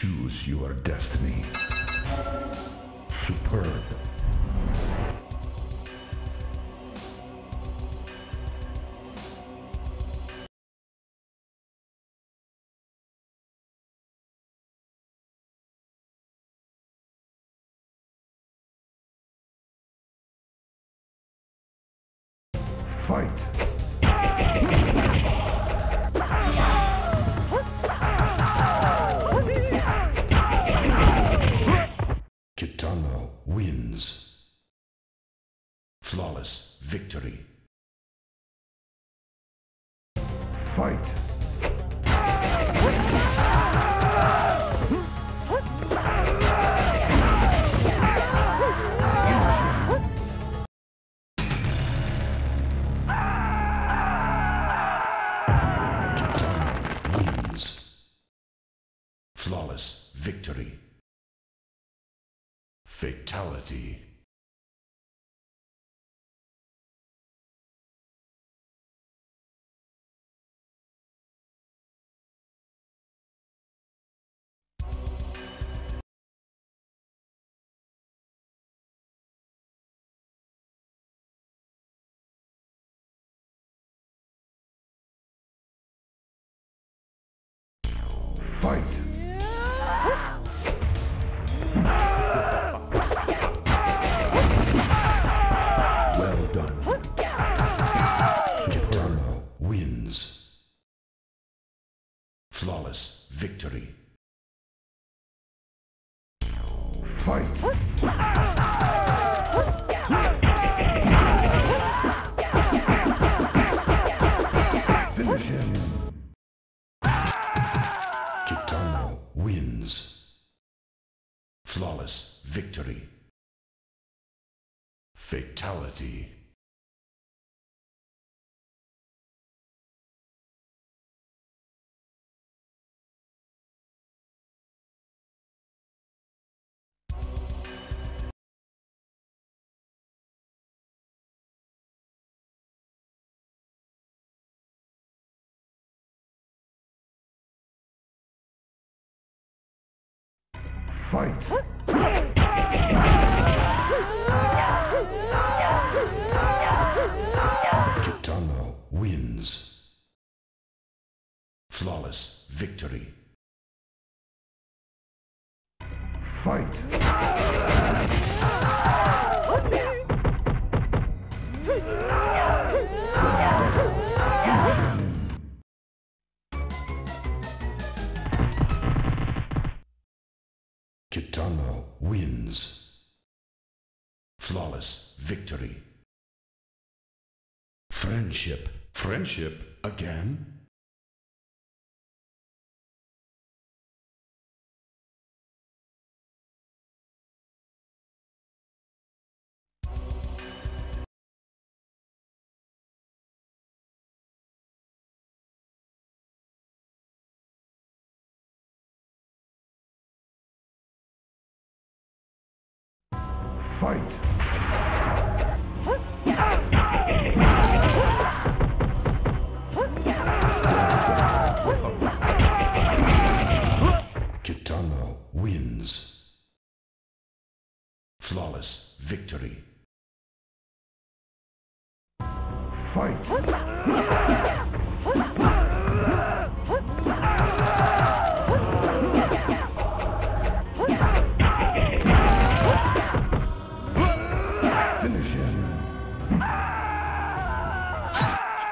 Choose your destiny. Superb. Fight! Kitana wins. Flawless victory. Fight! Kitana wins. Flawless victory. Fatality. Fight! Flawless victory. Fight! Finish him. Kitana wins. Flawless victory. Fatality. Fight! Kitana wins. Flawless victory. Fight! Kitana wins. Flawless victory. Friendship. Friendship again? Fight! Kitana wins. Flawless victory. Fight!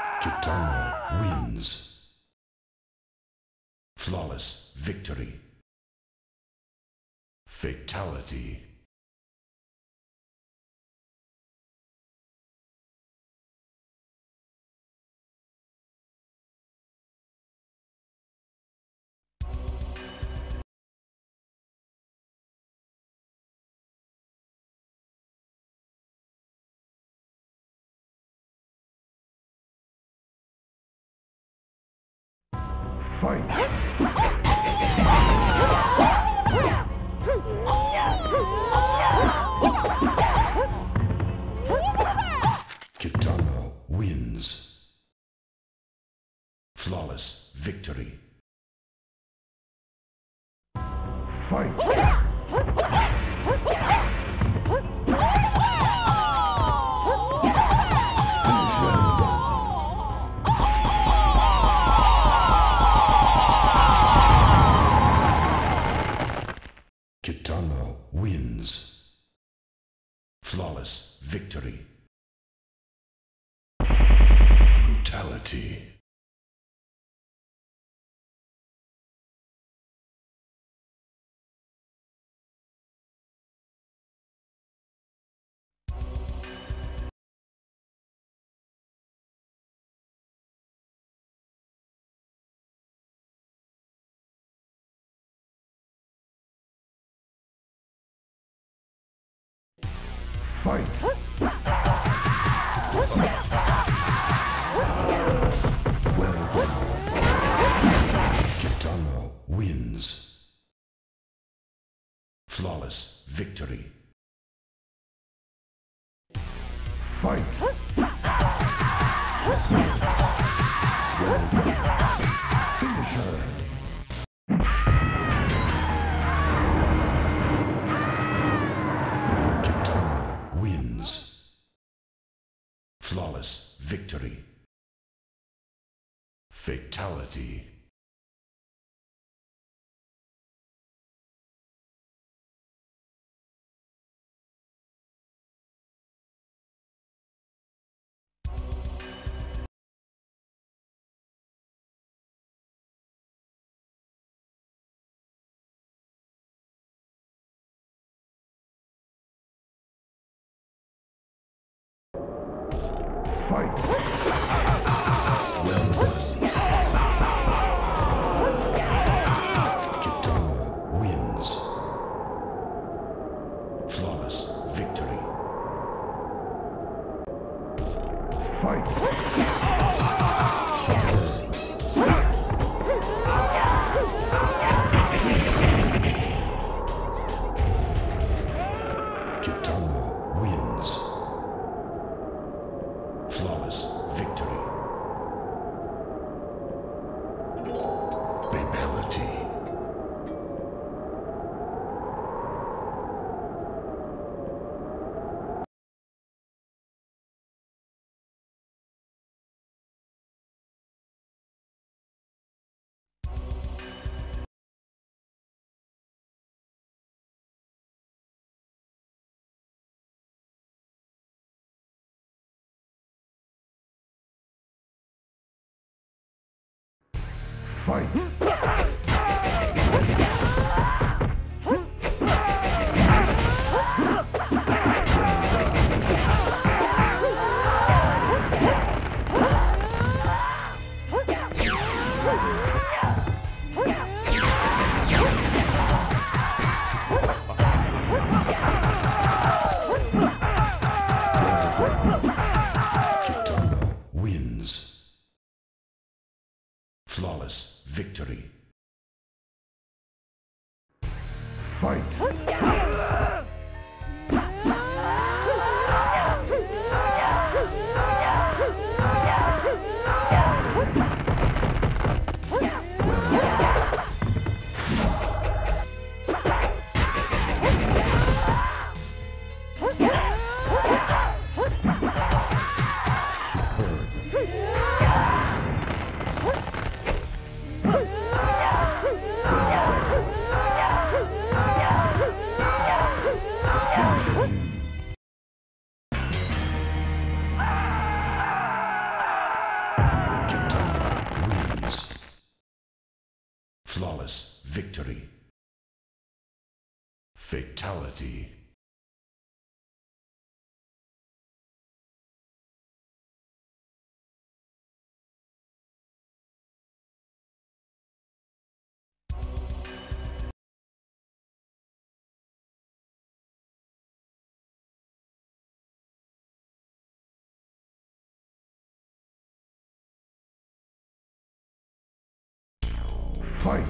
Kitana wins. Flawless victory. Fatality. Fight! Kitana wins. Flawless victory. fight. Kitana wins. Flawless victory. Brutality. Fight. Well done. Kitana wins. Flawless victory. Fight. Well done. Finish her. Flawless victory. Fatality. Fight. Well done. Kitana wins. Flawless victory. Fight. Kitana wins. Flawless victory. Babality. Fight. Kitana wins. Flawless victory. Fight. Flawless victory. Fatality. Fight.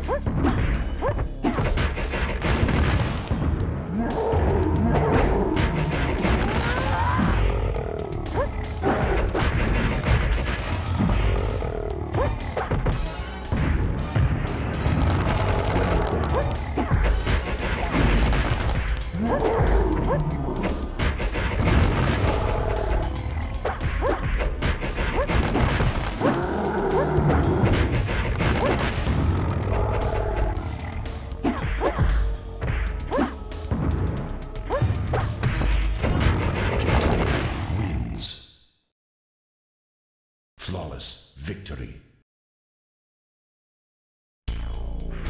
flawless victory.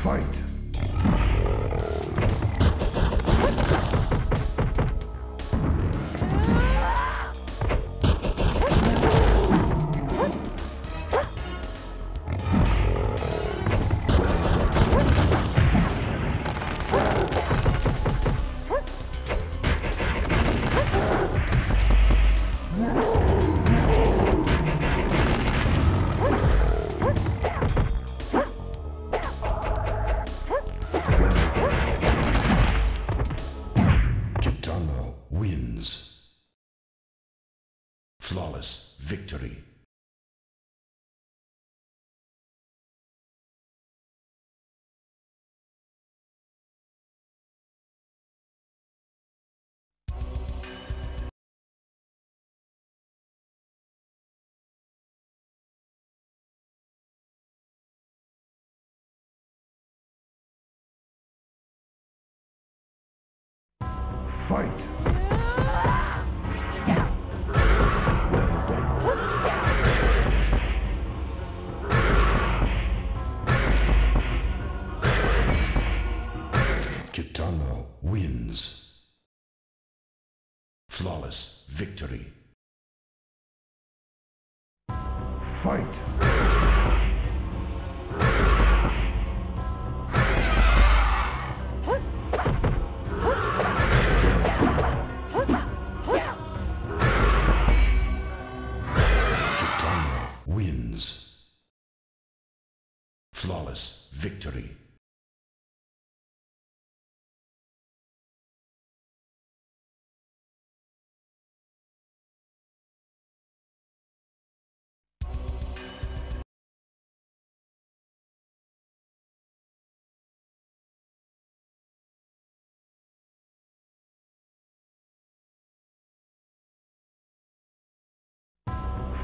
Fight! Kitana wins. Flawless victory. Fight! Kitana wins. Flawless victory.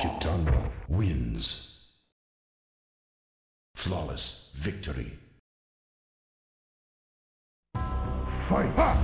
Kitana wins. Flawless victory. Fight! Fight!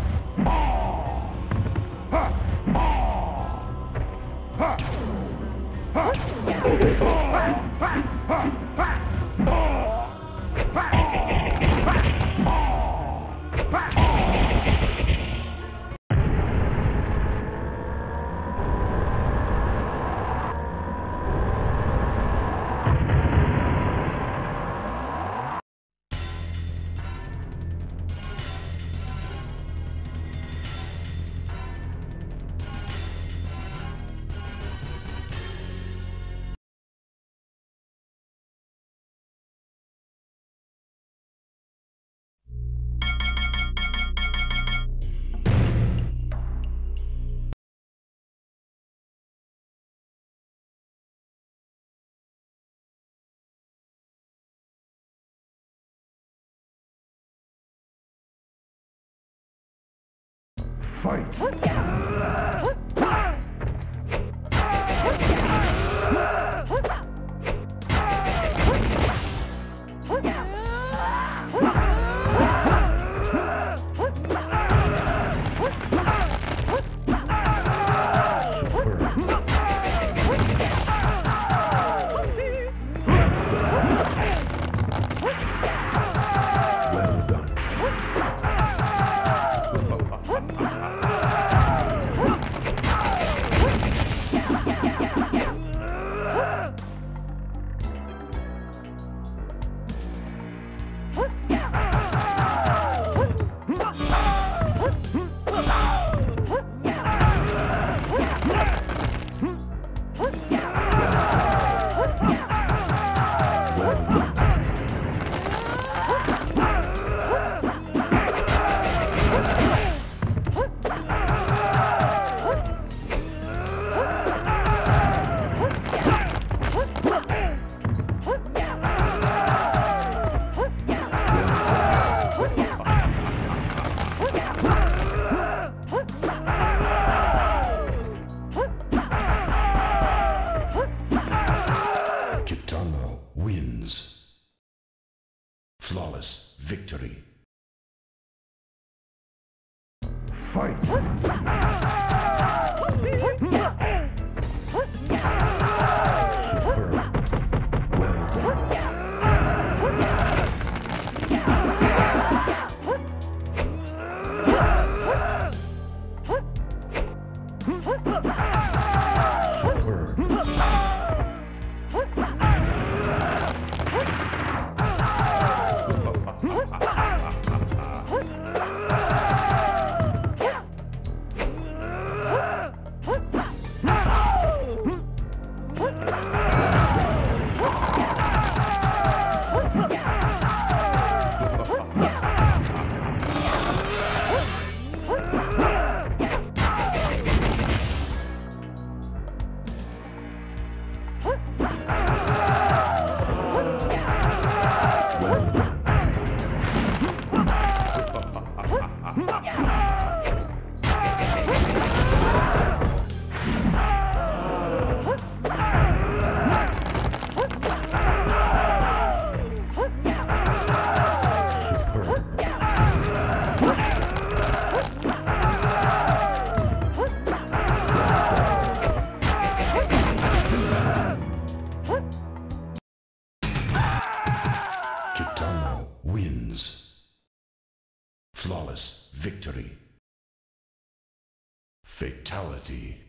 Kitana wins. Flawless victory. Fight! Kitana wins. Flawless victory. Fatality.